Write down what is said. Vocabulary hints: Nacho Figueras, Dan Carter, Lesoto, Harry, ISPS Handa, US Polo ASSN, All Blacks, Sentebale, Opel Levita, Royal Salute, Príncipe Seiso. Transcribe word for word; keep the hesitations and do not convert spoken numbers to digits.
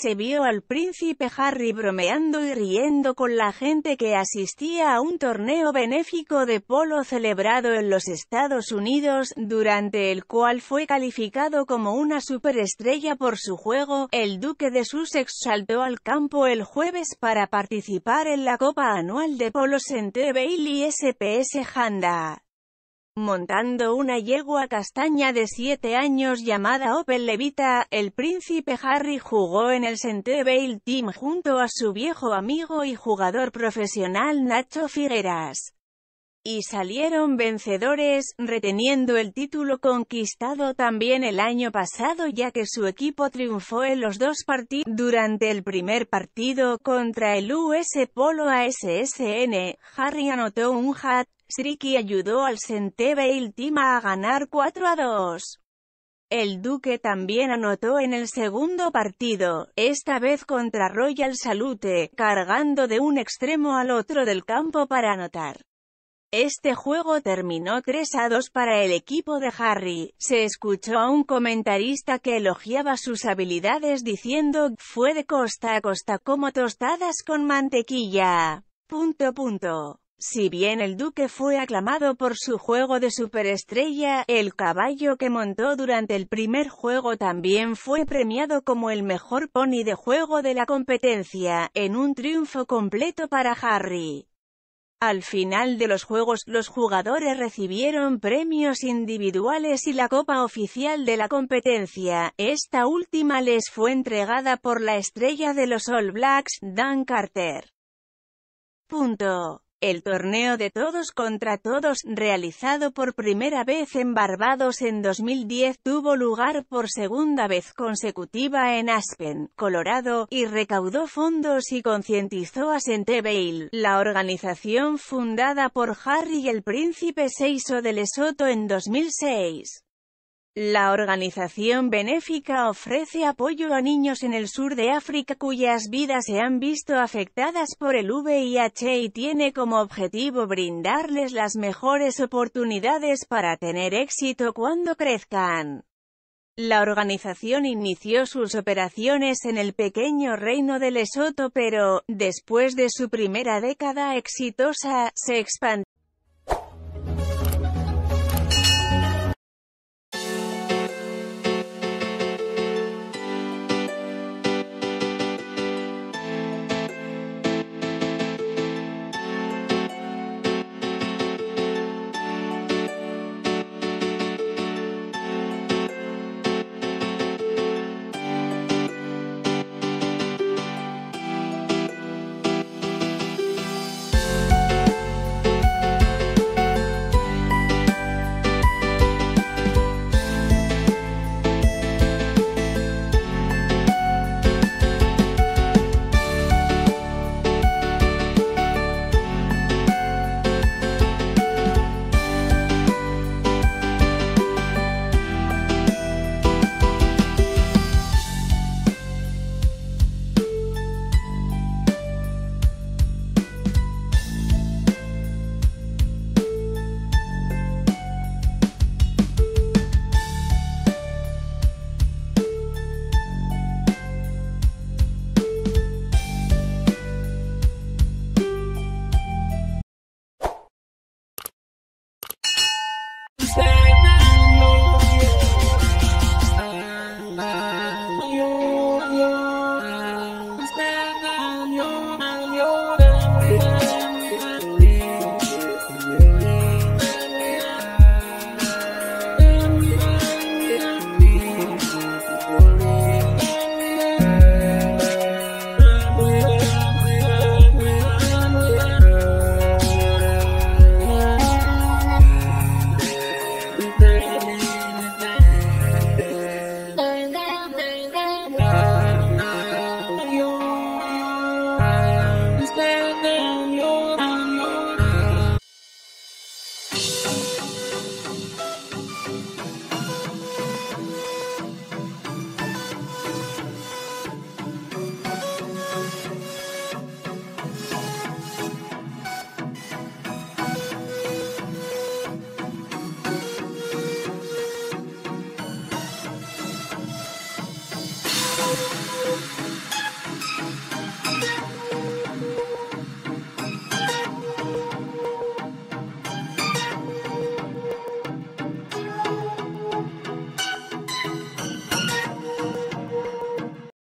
se vio al príncipe Harry bromeando y riendo con la gente que asistía a un torneo benéfico de polo celebrado en los Estados Unidos, durante el cual fue calificado como una superestrella por su juego. El duque de Sussex saltó al campo el jueves para participar en la Copa Anual de Polo Sentebale y I S P S Handa, montando una yegua castaña de siete años llamada Opel Levita. El príncipe Harry jugó en el Sentebale Team junto a su viejo amigo y jugador profesional Nacho Figueras, y salieron vencedores, reteniendo el título conquistado también el año pasado, ya que su equipo triunfó en los dos partidos. Durante el primer partido, contra el U S Polo A S S N, Harry anotó un hat Sriki ayudó al Sentebale Team a ganar cuatro a dos. El duque también anotó en el segundo partido, esta vez contra Royal Salute, cargando de un extremo al otro del campo para anotar. Este juego terminó tres a dos para el equipo de Harry. Se escuchó a un comentarista que elogiaba sus habilidades diciendo, fue de costa a costa como tostadas con mantequilla. Punto punto. Si bien el duque fue aclamado por su juego de superestrella, el caballo que montó durante el primer juego también fue premiado como el mejor pony de juego de la competencia, en un triunfo completo para Harry. Al final de los juegos, los jugadores recibieron premios individuales y la copa oficial de la competencia. Esta última les fue entregada por la estrella de los All Blacks, Dan Carter. Punto. El torneo de todos contra todos, realizado por primera vez en Barbados en dos mil diez, tuvo lugar por segunda vez consecutiva en Aspen, Colorado, y recaudó fondos y concientizó a Sentebale. La organización, fundada por Harry y el príncipe Seiso de Lesoto en dos mil seis. La organización benéfica ofrece apoyo a niños en el sur de África cuyas vidas se han visto afectadas por el V I H y tiene como objetivo brindarles las mejores oportunidades para tener éxito cuando crezcan. La organización inició sus operaciones en el pequeño reino de Lesoto pero, después de su primera década exitosa, se expandió. We'll be right back.